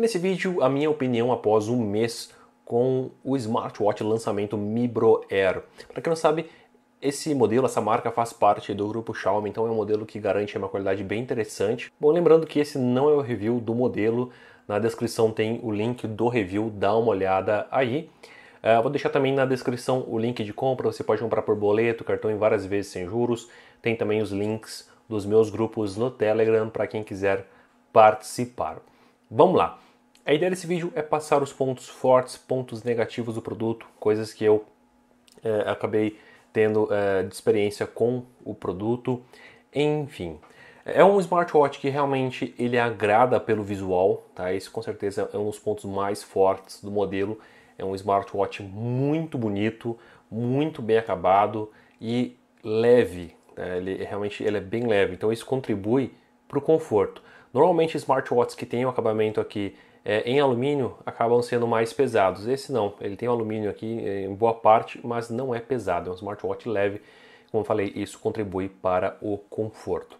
E nesse vídeo, a minha opinião após um mês com o smartwatch lançamento Mibro Air. Para quem não sabe, esse modelo, essa marca faz parte do grupo Xiaomi, então é um modelo que garante uma qualidade bem interessante. Bom, lembrando que esse não é o review do modelo, na descrição tem o link do review, dá uma olhada aí. Vou deixar também na descrição o link de compra, você pode comprar por boleto, cartão em várias vezes sem juros. Tem também os links dos meus grupos no Telegram para quem quiser participar. Vamos lá! A ideia desse vídeo é passar os pontos fortes, pontos negativos do produto, coisas que eu acabei tendo de experiência com o produto, enfim. É um smartwatch que realmente ele agrada pelo visual, tá? Isso com certeza é um dos pontos mais fortes do modelo. É um smartwatch muito bonito, muito bem acabado e leve, né? Ele é bem leve, então isso contribui para o conforto. Normalmente smartwatches que têm o acabamento aqui em alumínio acabam sendo mais pesados. Esse não, ele tem o alumínio aqui em boa parte, mas não é pesado, é um smartwatch leve. Como eu falei, isso contribui para o conforto.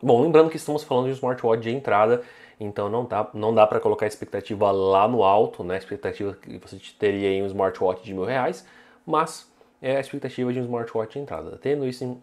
Bom, lembrando que estamos falando de um smartwatch de entrada, então não dá para colocar a expectativa lá no alto, né? A expectativa que você teria em um smartwatch de R$1.000, mas é a expectativa de um smartwatch de entrada. Tendo isso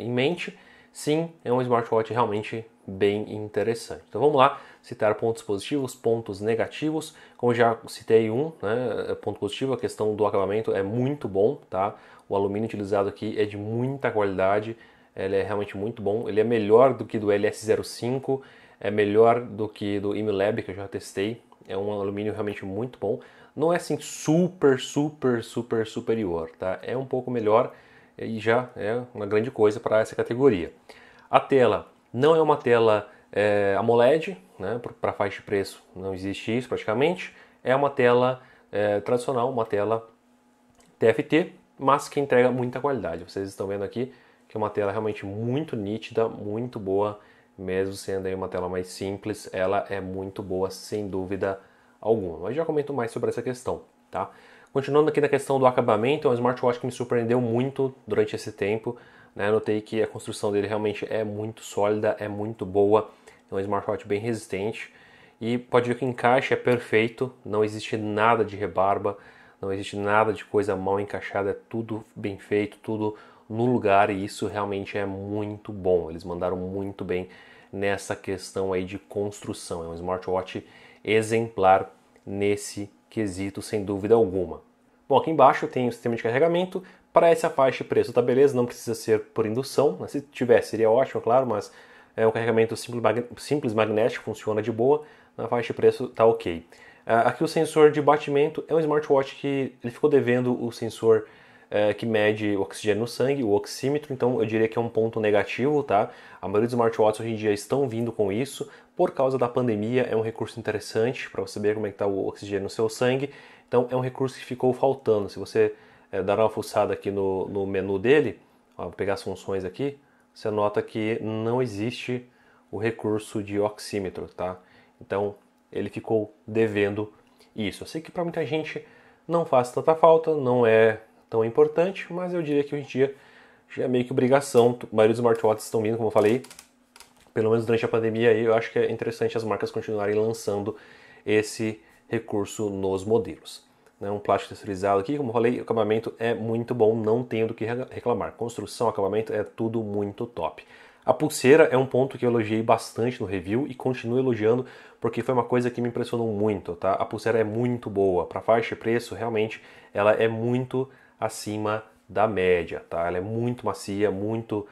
em mente, sim, é um smartwatch realmente bem interessante. Então vamos lá, citar pontos positivos, pontos negativos. Como já citei um, né, ponto positivo, a questão do acabamento é muito bom, tá? O alumínio utilizado aqui é de muita qualidade, ele é realmente muito bom. Ele é melhor do que do LS05, é melhor do que do Imilab, que eu já testei. É um alumínio realmente muito bom. Não é assim super superior, tá? É um pouco melhor. E já é uma grande coisa para essa categoria. A tela não é uma tela AMOLED, né? Para faixa de preço não existe isso praticamente. É uma tela tradicional, uma tela TFT, mas que entrega muita qualidade. Vocês estão vendo aqui que é uma tela realmente muito nítida, muito boa. Mesmo sendo aí uma tela mais simples, ela é muito boa, sem dúvida alguma. Mas já comento mais sobre essa questão, tá? Continuando aqui na questão do acabamento, é um smartwatch que me surpreendeu muito durante esse tempo, né? Notei que a construção dele realmente é muito sólida, é muito boa, é um smartwatch bem resistente. E pode ver que o encaixe é perfeito, não existe nada de rebarba, não existe nada de coisa mal encaixada, é tudo bem feito, tudo no lugar, e isso realmente é muito bom. Eles mandaram muito bem nessa questão aí de construção, é um smartwatch exemplar nesse quesito, sem dúvida alguma. Bom, aqui embaixo tem o sistema de carregamento. Para essa faixa de preço, tá beleza, não precisa ser por indução, né? Se tiver seria ótimo, claro, mas é um carregamento simples magnético, funciona de boa, na faixa de preço tá ok. Aqui o sensor de batimento, é um smartwatch que ele ficou devendo o sensor que mede o oxigênio no sangue, o oxímetro, então eu diria que é um ponto negativo, tá? A maioria dos smartwatches hoje em dia estão vindo com isso, por causa da pandemia é um recurso interessante para você ver como é que está o oxigênio no seu sangue, então é um recurso que ficou faltando. Se você dar uma fuçada aqui no menu dele, ó, vou pegar as funções aqui, você nota que não existe o recurso de oxímetro, tá? Então ele ficou devendo isso. Eu sei que para muita gente não faz tanta falta, não é tão importante, mas eu diria que hoje em dia já é meio que obrigação. A maioria dos smartwatches estão vindo, como eu falei, pelo menos durante a pandemia aí, eu acho que é interessante as marcas continuarem lançando esse recurso nos modelos. Um plástico texturizado aqui, como eu falei, o acabamento é muito bom, não tenho do que reclamar. Construção, acabamento, é tudo muito top. A pulseira é um ponto que eu elogiei bastante no review e continuo elogiando, porque foi uma coisa que me impressionou muito, tá? A pulseira é muito boa, para faixa e preço, realmente, ela é muito acima da média, tá? Ela é muito macia, muito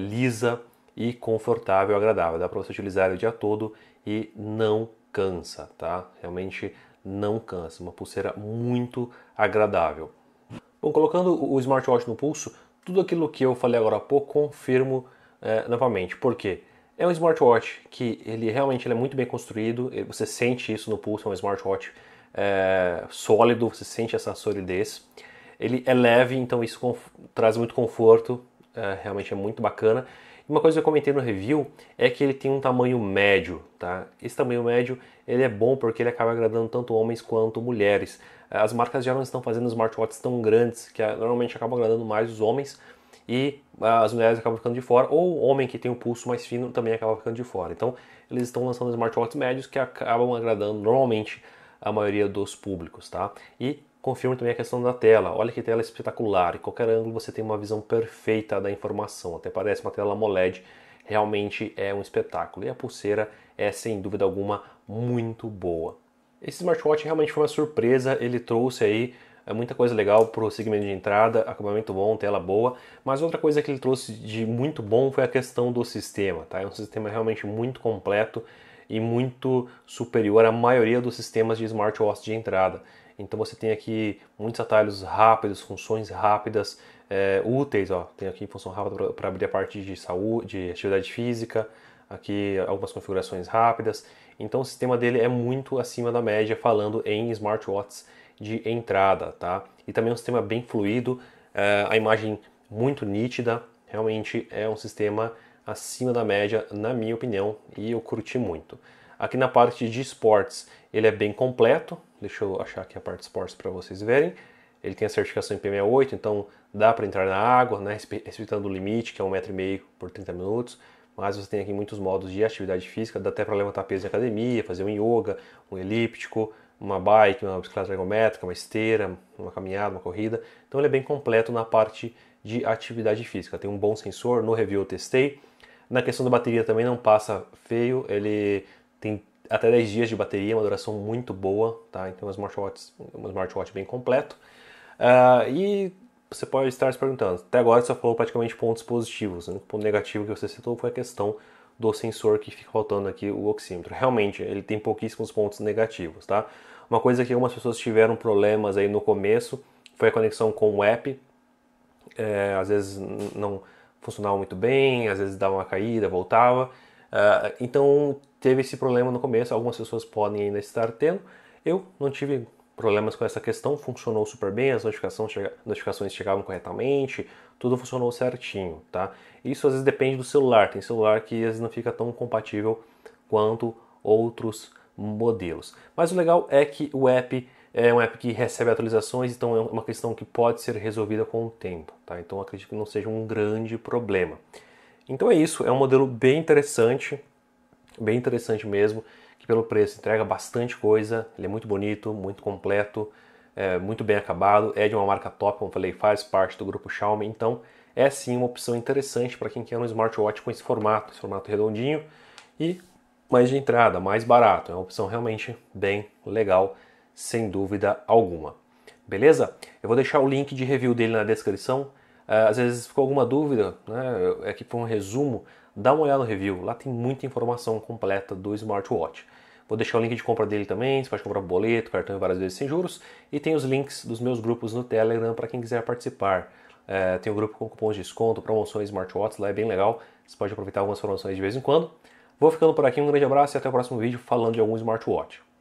lisa e confortável, agradável. Dá para você utilizar o dia todo e não cansa, tá? Realmente não cansa. Uma pulseira muito agradável. Bom, colocando o smartwatch no pulso, tudo aquilo que eu falei agora há pouco confirmo novamente. Por quê? É um smartwatch que ele é muito bem construído. Você sente isso no pulso. É um smartwatch sólido. Você sente essa solidez. Ele é leve, então isso traz muito conforto, realmente é muito bacana. E uma coisa que eu comentei no review é que ele tem um tamanho médio, tá? Esse tamanho médio ele é bom porque ele acaba agradando tanto homens quanto mulheres. As marcas já não estão fazendo smartwatches tão grandes, que normalmente acabam agradando mais os homens e as mulheres acabam ficando de fora, ou o homem que tem o pulso mais fino também acaba ficando de fora. Então eles estão lançando smartwatches médios que acabam agradando normalmente a maioria dos públicos, tá? E confirma também a questão da tela. Olha que tela espetacular, em qualquer ângulo você tem uma visão perfeita da informação, até parece uma tela AMOLED, realmente é um espetáculo. E a pulseira é, sem dúvida alguma, muito boa. Esse smartwatch realmente foi uma surpresa, ele trouxe aí muita coisa legal para o segmento de entrada, acabamento bom, tela boa, mas outra coisa que ele trouxe de muito bom foi a questão do sistema, tá? É um sistema realmente muito completo e muito superior à maioria dos sistemas de smartwatch de entrada. Então você tem aqui muitos atalhos rápidos, funções rápidas, úteis, ó. Tem aqui função rápida para abrir a parte de saúde, de atividade física, aqui algumas configurações rápidas. Então o sistema dele é muito acima da média falando em smartwatches de entrada, tá? E também é um sistema bem fluido, a imagem muito nítida, realmente é um sistema acima da média, na minha opinião, e eu curti muito. Aqui na parte de esportes, ele é bem completo, deixa eu achar aqui a parte de esportes para vocês verem. Ele tem a certificação IP68, então dá para entrar na água, né, respeitando o limite, que é 1,5 m por 30 minutos, mas você tem aqui muitos modos de atividade física, dá até para levantar peso na academia, fazer um yoga, um elíptico, uma bike, uma bicicleta ergométrica, uma esteira, uma caminhada, uma corrida. Então ele é bem completo na parte de atividade física. Tem um bom sensor, no review eu testei. Na questão da bateria também não passa feio, ele tem até 10 dias de bateria, uma duração muito boa, tá? Então é um smartwatch bem completo. E você pode estar se perguntando, até agora você falou praticamente pontos positivos, né? O ponto negativo que você citou foi a questão do sensor que fica faltando aqui, o oxímetro. Realmente, ele tem pouquíssimos pontos negativos, tá? Uma coisa que algumas pessoas tiveram problemas aí no começo foi a conexão com o app, às vezes não funcionava muito bem, às vezes dava uma caída, voltava, então teve esse problema no começo, algumas pessoas podem ainda estar tendo. Eu não tive problemas com essa questão, funcionou super bem, as notificações chegavam corretamente, tudo funcionou certinho, tá? Isso às vezes depende do celular, tem celular que às vezes não fica tão compatível quanto outros modelos. Mas o legal é que o app é um app que recebe atualizações, então é uma questão que pode ser resolvida com o tempo, tá? Então acredito que não seja um grande problema. Então é isso, é um modelo bem interessante mesmo, que pelo preço entrega bastante coisa, ele é muito bonito, muito completo, muito bem acabado, é de uma marca top, como eu falei, faz parte do grupo Xiaomi, então é sim uma opção interessante para quem quer um smartwatch com esse formato redondinho e mais de entrada, mais barato, é uma opção realmente bem legal, sem dúvida alguma. Beleza? Eu vou deixar o link de review dele na descrição, às vezes ficou alguma dúvida, né? Aqui foi um resumo, dá uma olhada no review, lá tem muita informação completa do smartwatch. Vou deixar o link de compra dele também, você pode comprar boleto, cartão várias vezes sem juros. E tem os links dos meus grupos no Telegram para quem quiser participar. Tem um grupo com cupons de desconto, promoções, smartwatches, lá é bem legal. Você pode aproveitar algumas promoções de vez em quando. Vou ficando por aqui, um grande abraço e até o próximo vídeo falando de algum smartwatch.